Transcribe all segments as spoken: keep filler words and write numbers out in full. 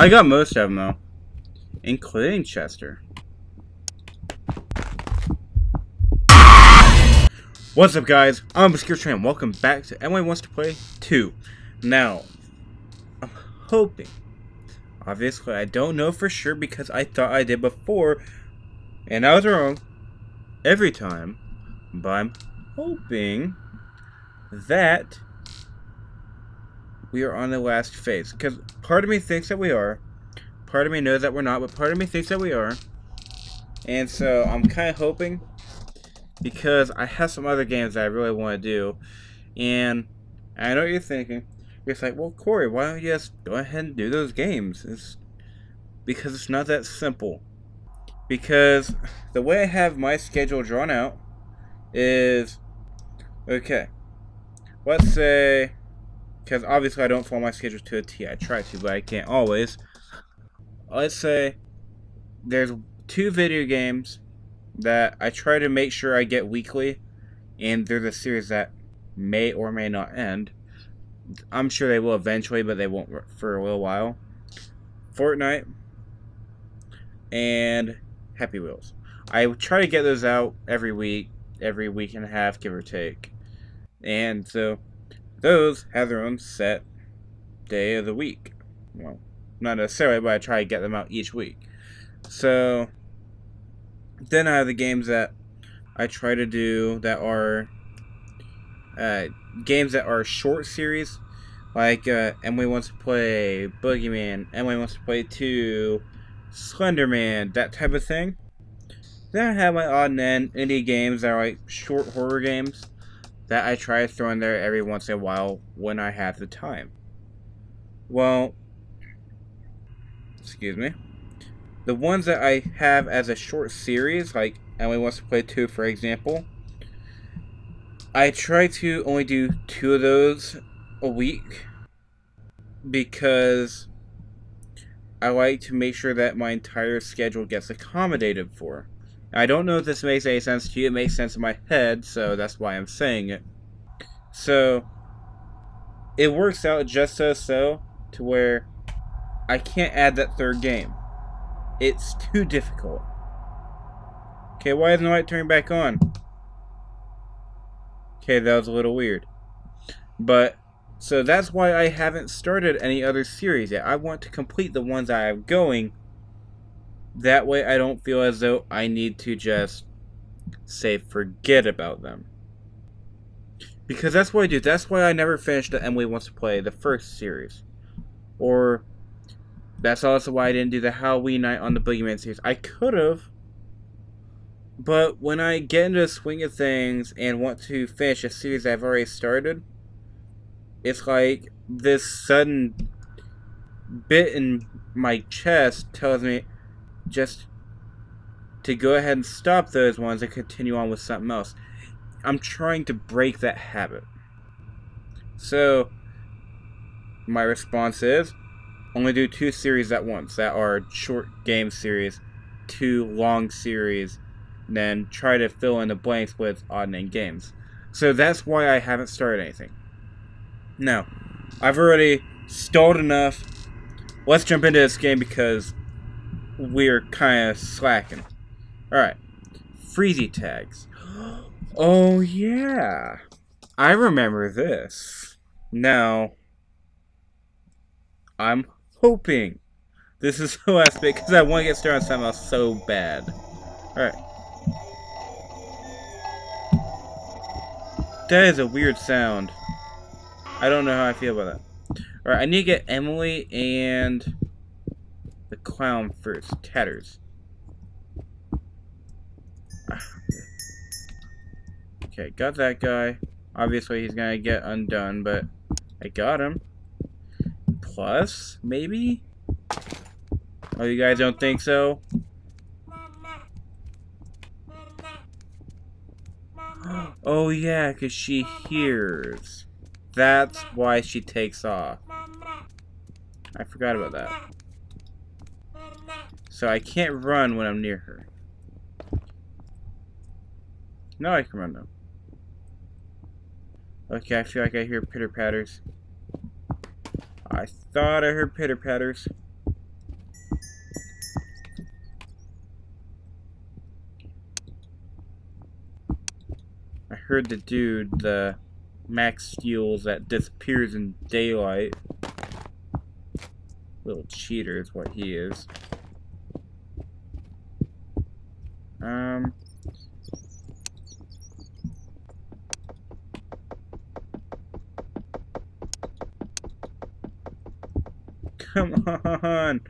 I got most of them though, including Chester. What's up, guys? I'm ObscureTrain. Welcome back to Emily Wants to Play two. Now, I'm hoping. Obviously, I don't know for sure because I thought I did before, and I was wrong every time. But I'm hoping that we are on the last phase. Because part of me thinks that we are. Part of me knows that we're not, but part of me thinks that we are. And so I'm kind of hoping, because I have some other games that I really want to do. And I know what you're thinking. You're just like, well, Corey, why don't you just go ahead and do those games? It's because it's not that simple. Because the way I have my schedule drawn out is, okay, let's say, because obviously I don't follow my schedule to a T. I try to, but I can't always. Let's say there's two video games that I try to make sure I get weekly, and there's a series that may or may not end. I'm sure they will eventually, but they won't for a little while. Fortnite and Happy Wheels. I try to get those out every week, every week and a half, give or take. And so those have their own set day of the week. Well, not necessarily, but I try to get them out each week. So then I have the games that I try to do that are uh, games that are short series, like uh, Emily Wants to Play, Boogeyman, Emily Wants to Play two, Slenderman, that type of thing. Then I have my odd and end indie games that are like short horror games that I try to throw in there every once in a while when I have the time. Well, excuse me. The ones that I have as a short series, like Emily Wants to Play two, for example, I try to only do two of those a week because I like to make sure that my entire schedule gets accommodated for. I don't know if this makes any sense to you. It makes sense in my head, so that's why I'm saying it. So it works out just so so to where I can't add that third game. It's too difficult. Okay, why isn't the light turning back on? Okay, that was a little weird. But so that's why I haven't started any other series yet. I want to complete the ones I have going. That way I don't feel as though I need to just say forget about them. Because that's what I do. That's why I never finished the Emily Wants to Play, the first series. Or that's also why I didn't do the Halloween night on the Boogeyman series. I could have. But when I get into the swing of things and want to finish a series I've already started, it's like this sudden bit in my chest tells me just to go ahead and stop those ones and continue on with something else. I'm trying to break that habit. So my response is only do two series at once that are short game series, two long series, and then try to fill in the blanks with odd name games. So that's why I haven't started anything. Now, I've already stalled enough. Let's jump into this game because we're kind of slacking. Alright. Freezy Tags. Oh, yeah. I remember this. Now, I'm hoping this is the last bit because I want to get started on something else so bad. Alright. That is a weird sound. I don't know how I feel about that. Alright, I need to get Emily and the clown first. Tatters. Okay, got that guy. Obviously he's gonna get undone, but I got him. Plus, maybe? Oh, you guys don't think so? Oh yeah, because she hears. That's why she takes off. I forgot about that. So I can't run when I'm near her. No, I can run though. Okay, I feel like I hear pitter-patters. I thought I heard pitter-patters. heard the dude, the Max Steels that disappears in daylight. Little cheater is what he is. Um. Come on!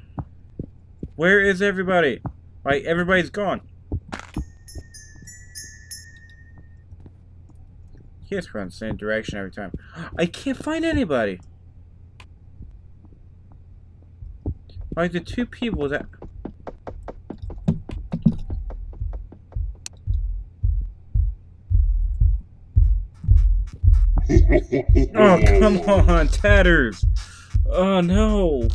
Where is everybody? Like, everybody's gone. You guys run the same direction every time. I can't find anybody! Like, the two people that... Oh, come on, Tatters! Oh, no!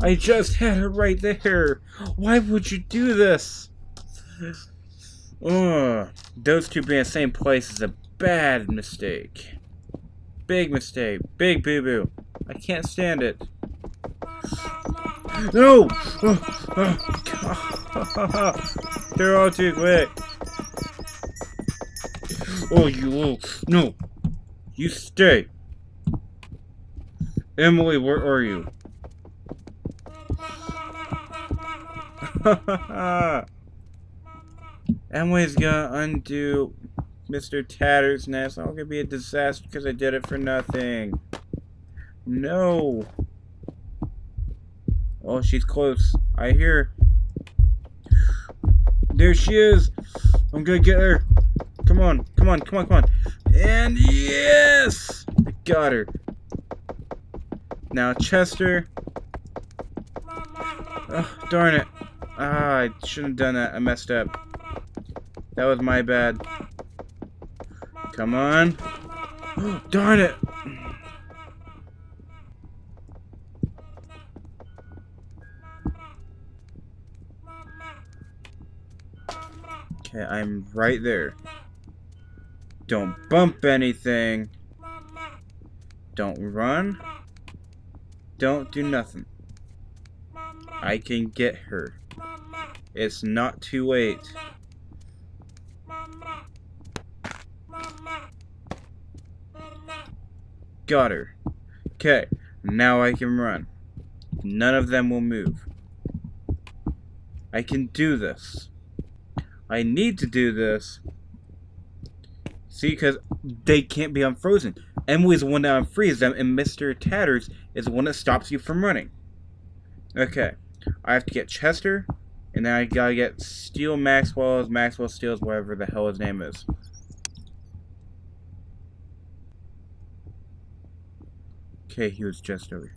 I just had her right there! Why would you do this? Ugh. Those two being in the same place is a bad mistake. Big mistake. Big boo-boo. I can't stand it. No! They're all too quick. Oh, you little... No! You stay! Emily, where are you? Emily's gonna undo Mister Tatters, and that's all gonna be a disaster because I did it for nothing. No! Oh, she's close. I hear her. There she is! I'm gonna get her! Come on, come on, come on, come on! And yes! I got her. Now, Chester. Oh, darn it. Ah, I shouldn't have done that. I messed up. That was my bad. Come on. Oh, darn it. Okay, I'm right there. Don't bump anything. Don't run. Don't do nothing. I can get her. It's not too late. Got her. Okay, now I can run. None of them will move. I can do this. I need to do this. See, because they can't be unfrozen. Emily's the one that unfreezes them, and Mister Tatters is the one that stops you from running. Okay, I have to get Chester, and then I gotta get Steel Maxwell's, Maxwell Steel's, whatever the hell his name is. Okay, he was just over here.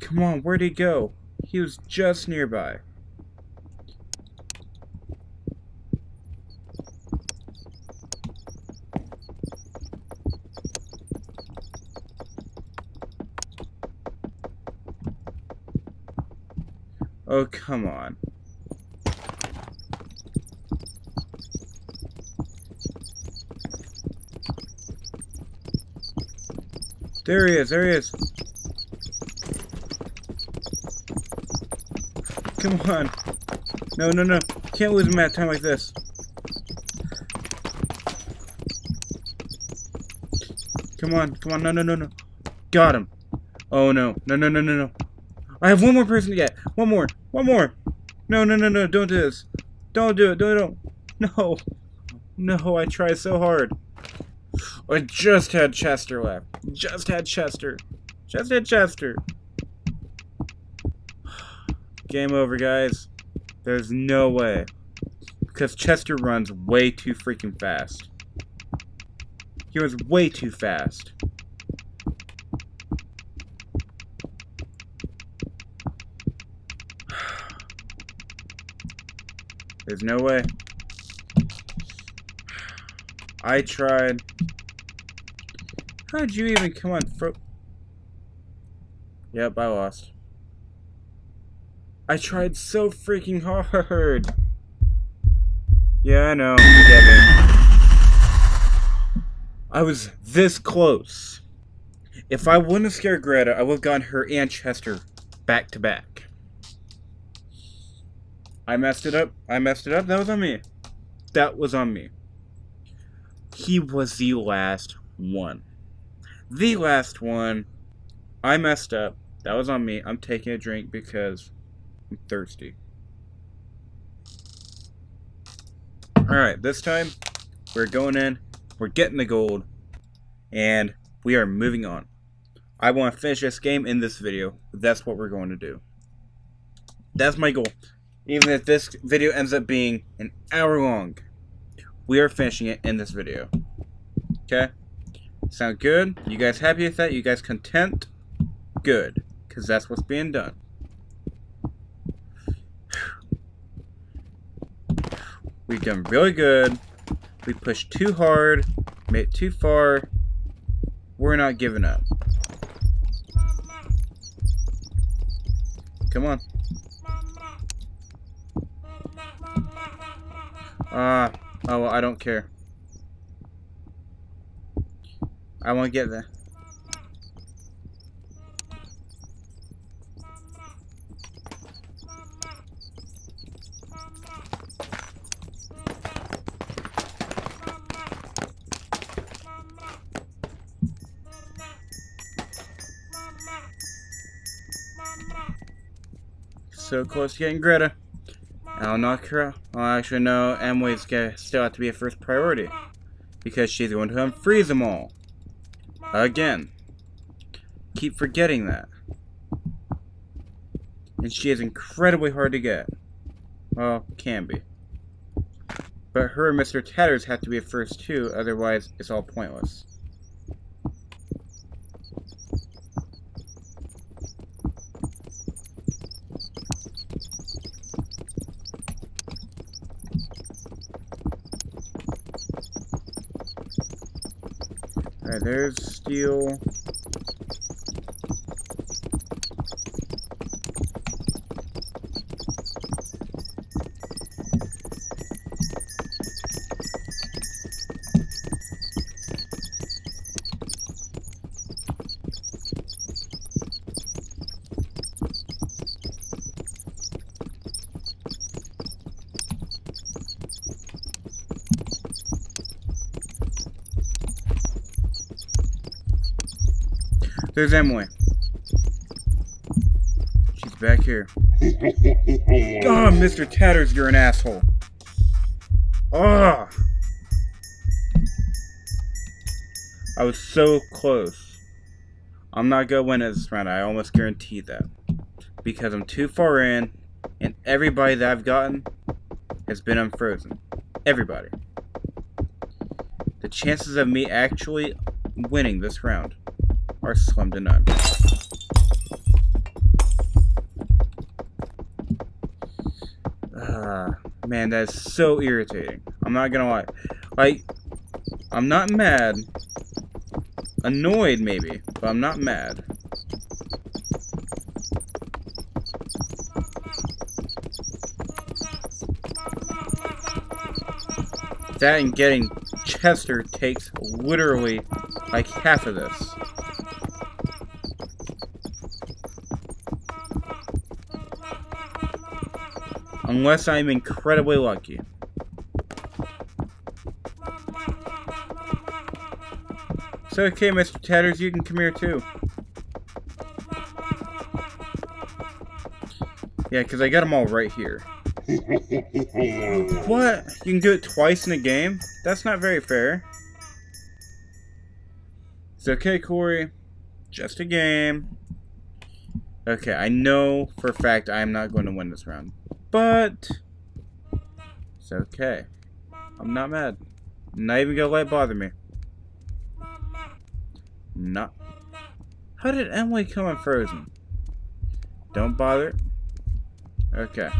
Come on, where'd he go? He was just nearby. Oh, come on. There he is, there he is. Come on. No, no, no. Can't lose him at a time like this. Come on, come on. No, no, no, no. Got him. Oh, no. No, no, no, no, no. I have one more person to get. One more. One more. No, no, no, no. Don't do this. Don't do it. Don't, don't. No. No, I tried so hard. I just had Chester left. Just had Chester. Just had Chester. Game over, guys. There's no way. Because Chester runs way too freaking fast. He runs way too fast. There's no way. I tried. How'd you even come on fro- Yep, I lost. I tried so freaking hard. Yeah, I know. I was this close. If I wouldn't have scared Greta, I would have gotten her and Chester back to back. I messed it up. I messed it up. That was on me. That was on me. He was the last one. The last one. I messed up. That was on me. I'm taking a drink because I'm thirsty. Alright, this time we're going in. We're getting the gold. And we are moving on. I want to finish this game in this video. That's what we're going to do. That's my goal. Even if this video ends up being an hour long, we are finishing it in this video. Okay? Sound good? You guys happy with that? You guys content? Good. Because that's what's being done. We've done really good. We pushed too hard. Made it too far. We're not giving up. Come on. Ah, uh, oh, well, I don't care. I won't get there. So close to getting Greta. I'll knock her out. Well, actually, no, Emily's gonna still have to be a first priority. Because she's going to unfreeze them all. Again. Keep forgetting that. And she is incredibly hard to get. Well, can be. But her and Mister Tatters have to be a first too, otherwise it's all pointless. Alright, there's Steel. There's Emily. She's back here. Oh, Mister Tatters, you're an asshole. Ah! Oh. I was so close. I'm not gonna win this round. I almost guarantee that. Because I'm too far in, and everybody that I've gotten has been unfrozen. Everybody. The chances of me actually winning this round are slim to none. Uh, man, that's so irritating. I'm not gonna lie. Like, I'm not mad. Annoyed, maybe, but I'm not mad. That and getting Chester takes literally like half of this. Unless I'm incredibly lucky. It's okay, Mister Tatters, you can come here too. Yeah, because I got them all right here. What? You can do it twice in a game? That's not very fair. It's okay, Corey. Just a game. Okay, I know for a fact I'm not going to win this round. But it's okay. I'm not mad. I'm not even gonna let it bother me. No. How did Emily come unfrozen? Don't bother. Okay.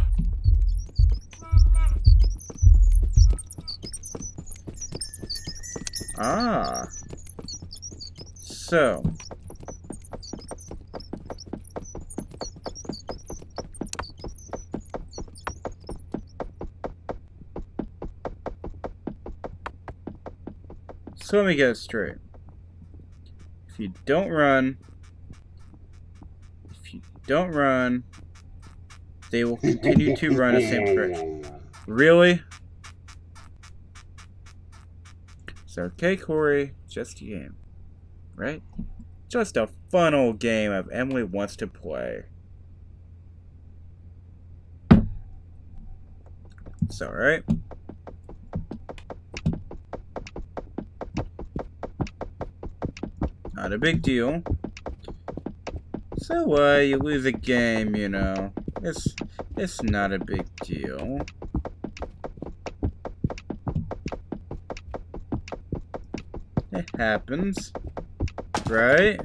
Ah. So. So let me get it straight. If you don't run, if you Don't run. They will continue to run in the same direction. Really? It's okay, Corey. Just a game. Right? Just a fun old game of Emily Wants to Play. It's alright. Not a big deal. So why uh, you lose a game, you know. It's it's not a big deal. It happens. Right?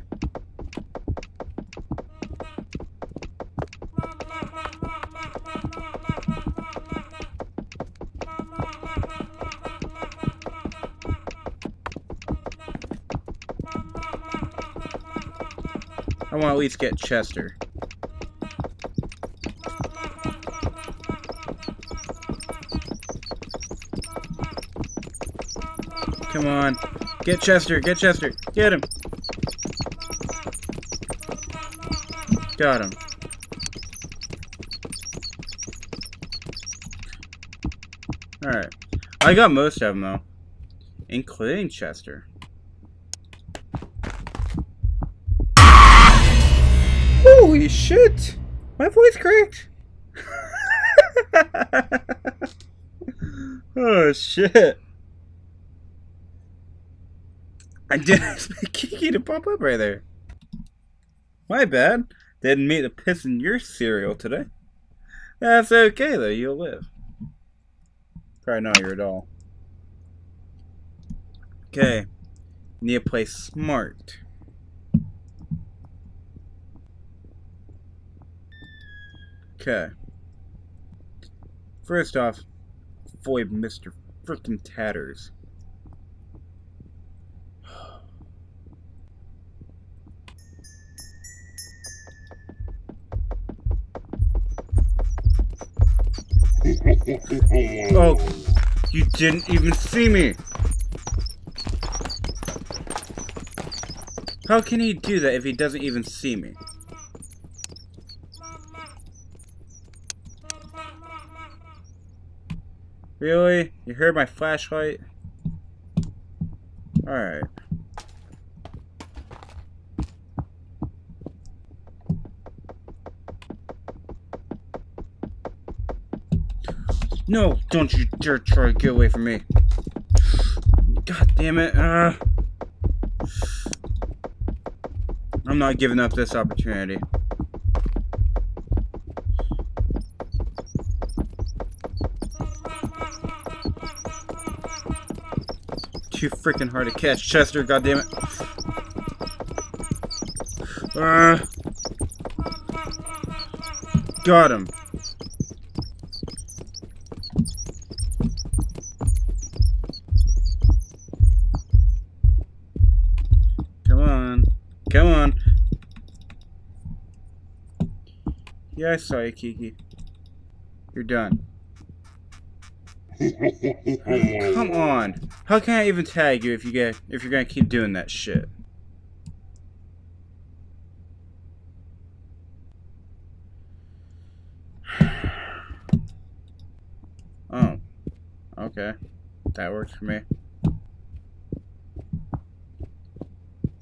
I want to at least get Chester. Come on. Get Chester. Get Chester. Get him. Got him. Alright. I got most of them, though. Including Chester. Holy shit! My voice cracked! Oh shit! I didn't expect Kiki to pop up right there. My bad. Didn't mean to piss in your cereal today. That's okay though, you'll live. Probably not your doll. Okay. Need to play smart. Okay. First off, avoid Mister Frickin' Tatters. Oh, you didn't even see me! How can he do that if he doesn't even see me? Really? You heard my flashlight? Alright. No! Don't you dare try to get away from me! God damn it! Uh, I'm not giving up this opportunity. Too freaking hard to catch, Chester. God damn it! Uh, got him. Come on, come on. Yeah, I saw you, Kiki. You're done. Come on! How can I even tag you if you get if you're gonna keep doing that shit? Oh, okay, that works for me.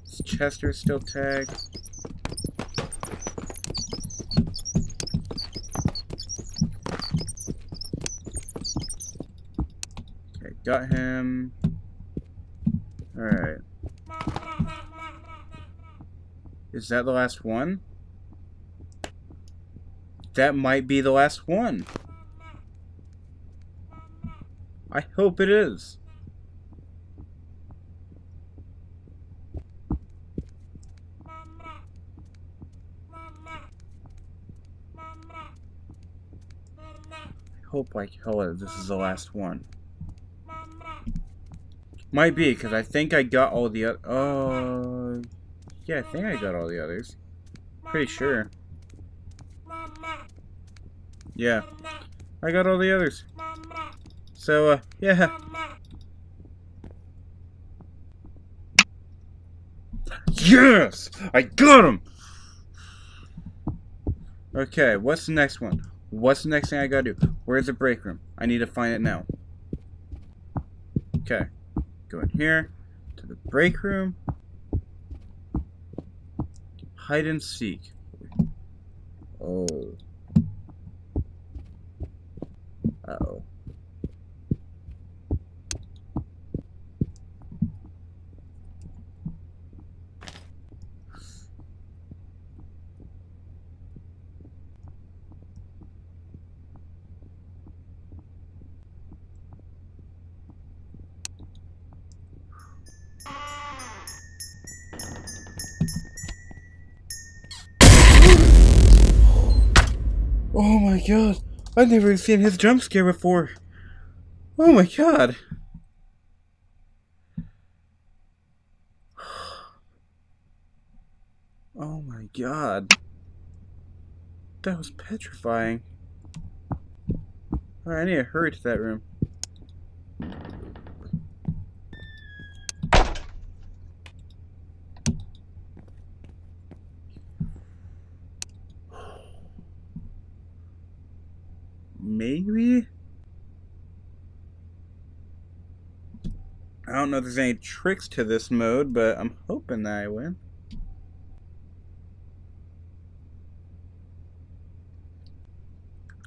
Is Chester still tagged? Got him. Alright. Is that the last one? That might be the last one. I hope it is. I hope like hell this is the last one. Might be, because I think I got all the other... Oh... Yeah, I think I got all the others. Pretty sure. Yeah. I got all the others. So, uh, yeah. Yes! I got him! Okay, what's the next one? What's the next thing I gotta do? Where's the break room? I need to find it now. Okay. Go in here. To the break room. Hide and seek. Oh. Uh-oh. Oh my god, I've never seen his jump scare before. Oh my god. Oh my god. That was petrifying. Alright, I need to hurry to that room. Maybe? I don't know if there's any tricks to this mode, but I'm hoping that I win.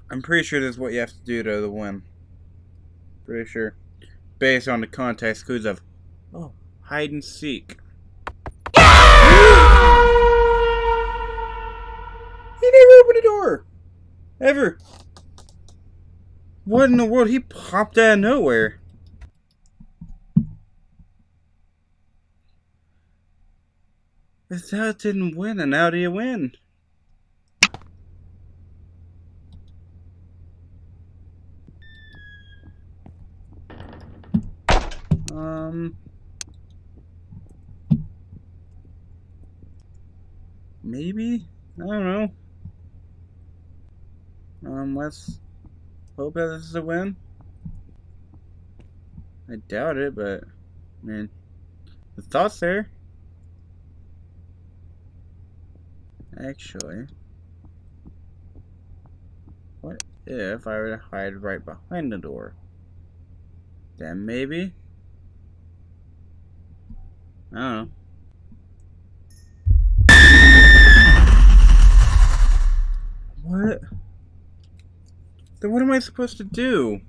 I'm pretty sure this is what you have to do to win. Pretty sure. Based on the context clues of, oh, hide and seek. He never opened a door! Ever! What in the world? He popped out of nowhere. This how didn't win, and how do you win? Um... Maybe? I don't know. Um, let's... hope that this is a win. I doubt it, but I mean, the thought's there. Actually, what if I were to hide right behind the door? Then maybe? I don't know. What? Then what am I supposed to do?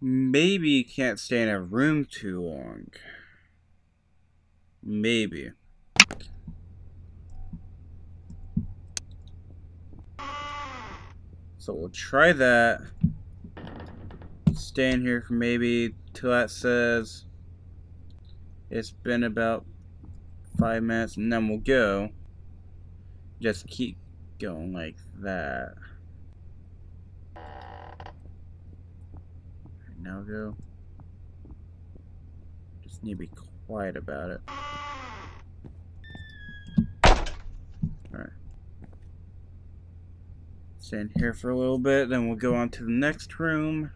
Maybe you can't stay in a room too long. Maybe. So we'll try that. Stay in here for maybe till that says it's been about five minutes and then we'll go. Just keep going like that. Now go. Just need to be quiet about it. Alright. Stay in here for a little bit, then we'll go on to the next room.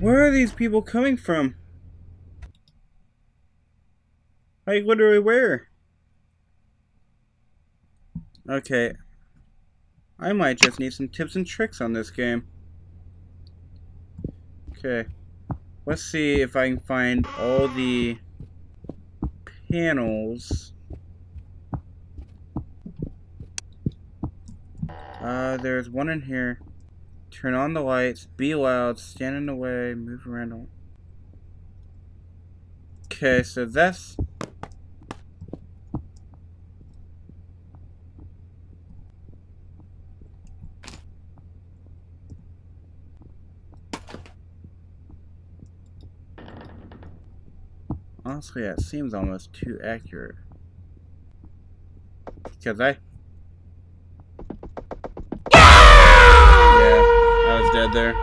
Where are these people coming from? Like, literally where? Okay. I might just need some tips and tricks on this game. Okay. Let's see if I can find all the panels. Uh, there's one in here. Turn on the lights, be loud, stand in the way, move around. Okay, so that's... honestly, that seems almost too accurate. Because I... yeah! Yeah, I was dead there.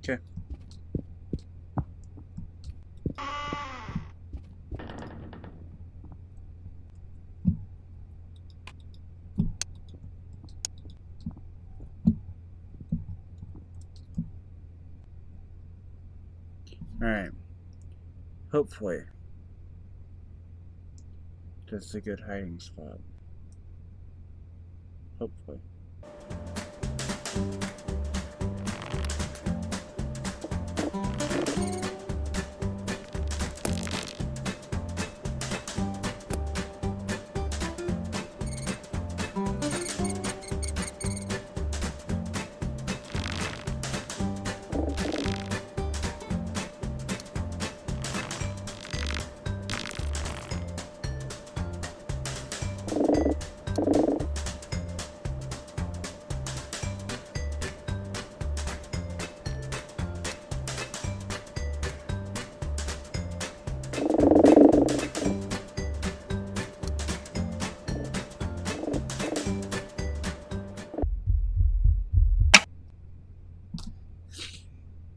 Okay. Alright. Hopefully. That's a good hiding spot. Hopefully.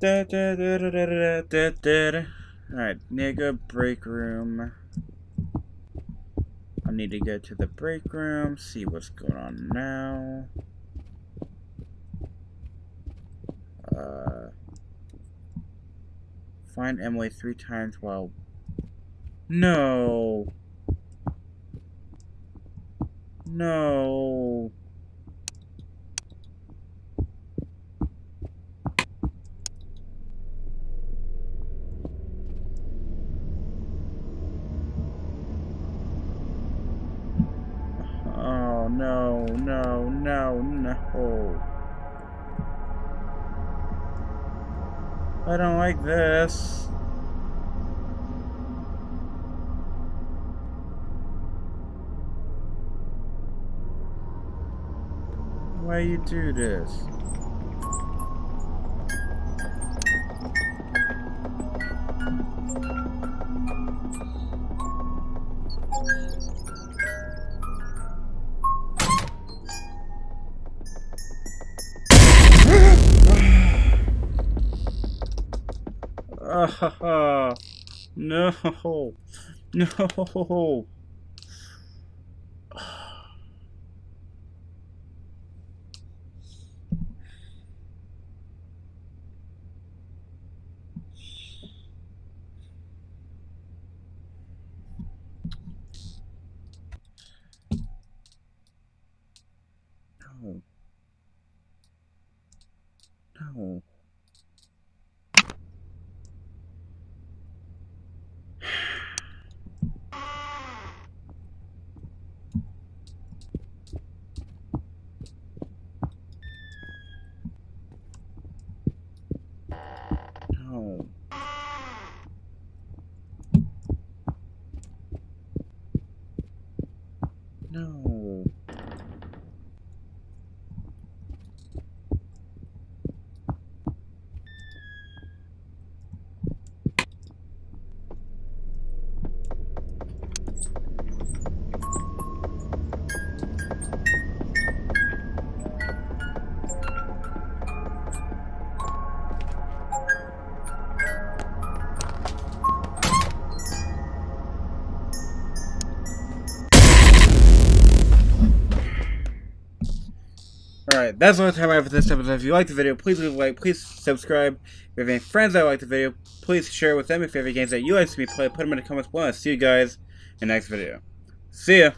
Alright, nigga, break room. I need to go to the break room, see what's going on now. Uh, find Emily three times while... No! No! No, no, no, no. I don't like this. Why you do this? Haha! No! No! No. No. Alright, that's all the time I have for this episode. If you liked the video, please leave a like, please subscribe. If you have any friends that like the video, please share it with them. If you have any games that you like to be played, put them in the comments below. I'll see you guys in the next video. See ya!